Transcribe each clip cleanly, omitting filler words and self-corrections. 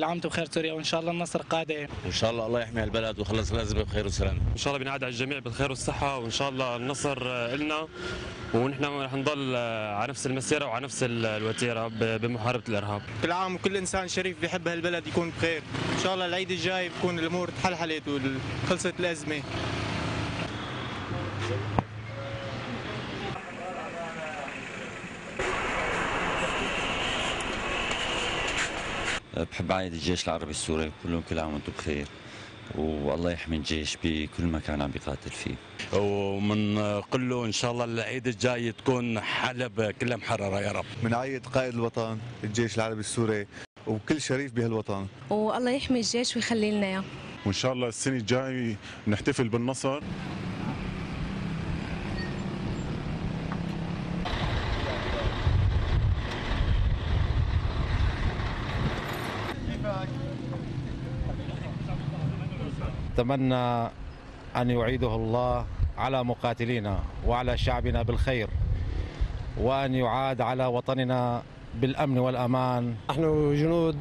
كل عام بخير سوريا، وان شاء الله النصر قادم. ان شاء الله الله يحمي البلد ويخلص الازمه بخير وسلامه. ان شاء الله بنعاد على الجميع بالخير والصحه، وان شاء الله النصر النا، ونحن رح نضل على نفس المسيره وعلى نفس الوتيره بمحاربه الارهاب. كل عام وكل انسان شريف بيحب هالبلد يكون بخير، ان شاء الله العيد الجاي بكون الامور تحلحلت وخلصت الازمه. بحب أعيد الجيش العربي السوري، كلهم كل عام وانتم بخير، والله يحمي الجيش بكل مكان عم بيقاتل فيه. ومنقول له ان شاء الله العيد الجاي تكون حلب كلها محرره يا رب. بنعيد قائد الوطن الجيش العربي السوري وكل شريف بهالوطن، والله يحمي الجيش ويخلي لنا اياه، وان شاء الله السنه الجايه بنحتفل بالنصر. أتمنى أن يعيده الله على مقاتلينا وعلى شعبنا بالخير، وأن يعاد على وطننا بالأمن والأمان. نحن جنود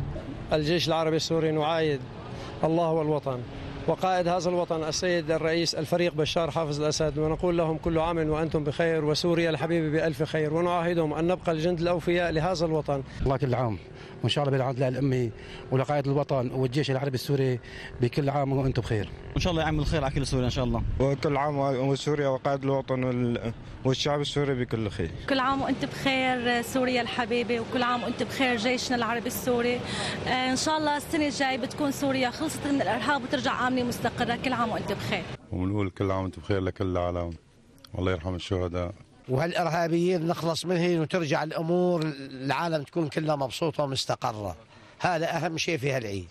الجيش العربي السوري نعايد الله والوطن وقائد هذا الوطن السيد الرئيس الفريق بشار حافظ الأسد، ونقول لهم كل عام وأنتم بخير وسوريا الحبيبة بألف خير، ونعاهدهم أن نبقى الجند الأوفياء لهذا الوطن. الله كل عام، وإن شاء الله بالعهد للأمي ولقائد الوطن والجيش العربي السوري بكل عام وأنتم بخير. إن شاء الله يعمل خير على كل سوريا إن شاء الله، وكل عام وسوريا وقائد الوطن والشعب السوري بكل خير. كل عام وأنت بخير سوريا الحبيبة، وكل عام وأنت بخير جيشنا العربي السوري. إن شاء الله السنة الجاي بتكون سوريا خلصت من الإرهاب وترجع عاملة مستقرة. كل عام وأنت بخير، وبنقول كل عام وأنت بخير لكل العالم، والله يرحم الشهداء وهالارهابيين نخلص منهم وترجع الامور، العالم تكون كلها مبسوطه ومستقره. هذا اهم شيء في هالعيد.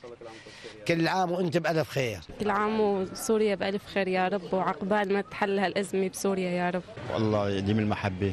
كل عام وانت بالف خير. كل عام وسوريا بالف خير يا رب، وعقبال ما تحل هالازمه بسوريا يا رب. والله يديم المحبه.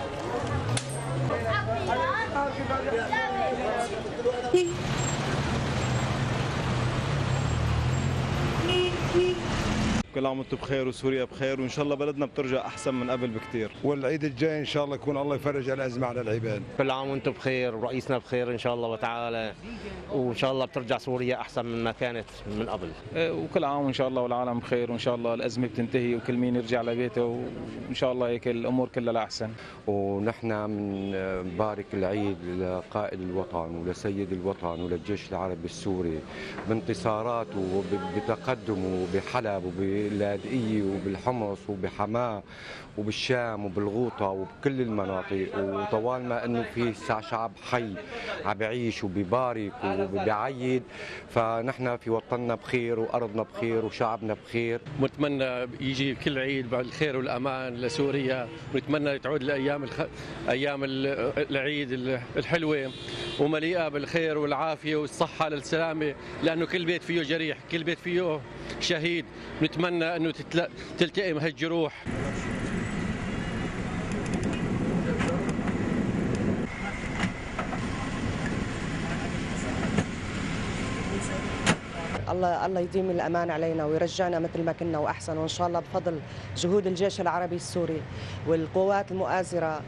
كل عام وانتم بخير وسوريا بخير، وان شاء الله بلدنا بترجع احسن من قبل بكثير، والعيد الجاي ان شاء الله يكون الله يفرج الازمه على العباد. كل عام وانتم بخير، ورئيسنا بخير ان شاء الله وتعالى، وان شاء الله بترجع سوريا احسن من ما كانت من قبل. وكل عام وان شاء الله والعالم بخير، وان شاء الله الازمه بتنتهي وكل مين يرجع لبيته، وان شاء الله هيك الامور كلها لاحسن. ونحن بنبارك العيد لقائد الوطن ولسيد الوطن وللجيش العربي السوري بانتصاراته وبتقدمه بحلب باللاذقية وبالحمص وبحماة وبالشام وبالغوطة وبكل المناطق. وطوال ما انه في شعب حي عم بيعيش وبيبارك وبيعيد، فنحن في وطننا بخير وارضنا بخير وشعبنا بخير. ونتمنى يجي كل عيد بالخير والامان لسوريا، ونتمنى تعود لايام ايام العيد الحلوه ومليئه بالخير والعافيه والصحه للسلامه، لانه كل بيت فيه جريح، كل بيت فيه شهيد، نتمنى انه تلتئم هالجروح. الله يديم الأمان علينا ويرجعنا مثل ما كنا وأحسن، وإن شاء الله بفضل جهود الجيش العربي السوري والقوات المؤازرة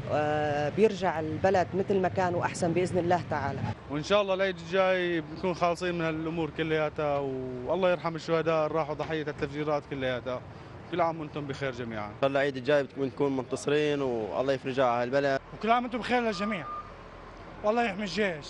بيرجع البلد مثل ما كان وأحسن بإذن الله تعالى. وإن شاء الله العيد الجاي بنكون خالصين من هالأمور كلياتها، والله يرحم الشهداء اللي راحوا ضحية التفجيرات كلياتها. كل عام وانتم بخير جميعا. إن شاء الله العيد الجاي بنكون منتصرين، والله يفرجها على هالبلد. وكل عام وانتم بخير للجميع، والله يحمي الجيش.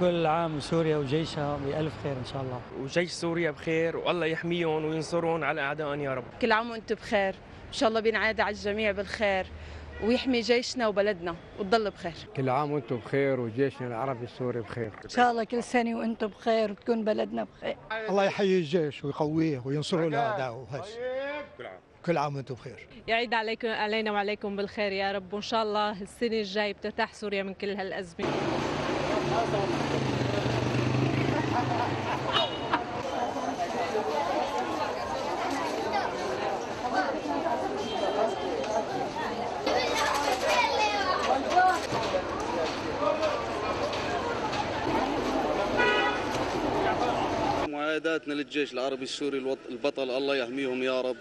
كل عام سوريا وجيشها بألف خير إن شاء الله، وجيش سوريا بخير، والله يحميهم وينصرهم على أعدائهم يا رب. كل عام وأنتم بخير، إن شاء الله بينعاد على الجميع بالخير، ويحمي جيشنا وبلدنا وتضل بخير. كل عام وأنتم بخير وجيشنا العربي السوري بخير. إن شاء الله كل سنة وأنتم بخير وتكون بلدنا بخير. الله يحيي الجيش ويقويه وينصره لأعدائه. كل عام وانتم بخير. يعيد عليكم علينا وعليكم بالخير يا رب، وإن شاء الله السنة الجاي بترتاح سوريا من كل هالأزمة. معاهداتنا للجيش العربي السوري البطل، الله يحميهم يا رب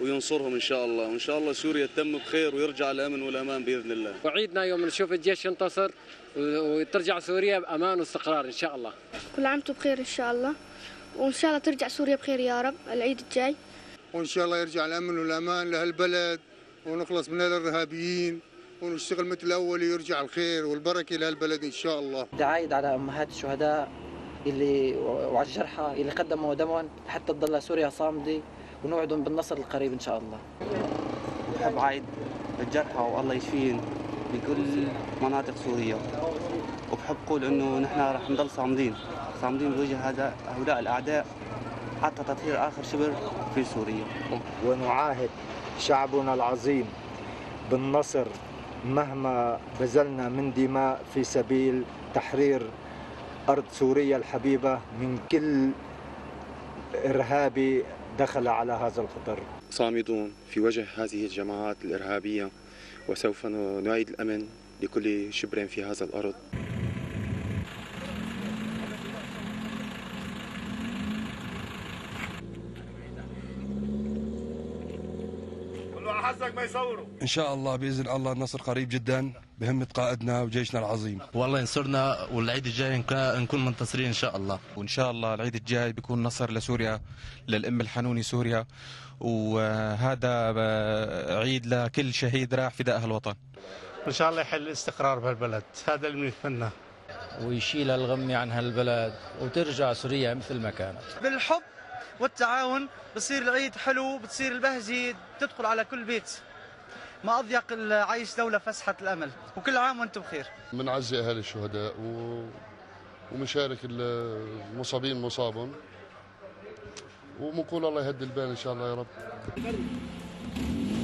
وينصرهم إن شاء الله، وإن شاء الله سوريا تتم بخير ويرجع الأمن والأمان بإذن الله. وعيدنا يوم نشوف الجيش ينتصر وترجع سوريا بأمان واستقرار إن شاء الله. كل عام وأنتم بخير إن شاء الله، وإن شاء الله ترجع سوريا بخير يا رب العيد الجاي، وإن شاء الله يرجع الأمن والأمان لهالبلد ونخلص من الإرهابيين ونشتغل مثل الأول ويرجع الخير والبركة لهالبلد إن شاء الله. تعايد على أمهات الشهداء اللي وعلى الجرحى اللي قدموا دمهم حتى تضل سوريا صامدة، ونوعدهم بالنصر القريب إن شاء الله. بحب عيد الجرحى والله يشفيهم بكل مناطق سوريا، وبحب قول إنه نحن رح نضل صامدين بوجه هذا هؤلاء الأعداء حتى تطهير آخر شبر في سوريا. ونعاهد شعبنا العظيم بالنصر مهما بذلنا من دماء في سبيل تحرير أرض سوريا الحبيبة من كل إرهابي دخل على هذا الخطر. صامدون في وجه هذه الجماعات الإرهابية، وسوف نعيد الأمن لكل شبر في هذا الأرض. إن شاء الله بإذن الله النصر قريب جدا بهمة قائدنا وجيشنا العظيم. والله ينصرنا والعيد الجاي نكون منتصرين إن شاء الله. وإن شاء الله العيد الجاي بيكون نصر لسوريا، للأم الحنوني سوريا، وهذا عيد لكل شهيد راح فداء الوطن. إن شاء الله يحل الاستقرار بهالبلد، هذا اللي بنتمناه. ويشيل الغم عن هالبلد وترجع سوريا مثل ما كانت. بالحب والتعاون بتصير العيد حلو، بتصير البهجة تدخل على كل بيت. ما أضيق العيش دولة فسحة الأمل، وكل عام وأنتم بخير. بنعزي أهالي الشهداء ومنشارك المصابين مصابهم، وبنقول الله يهدي البال إن شاء الله يا رب.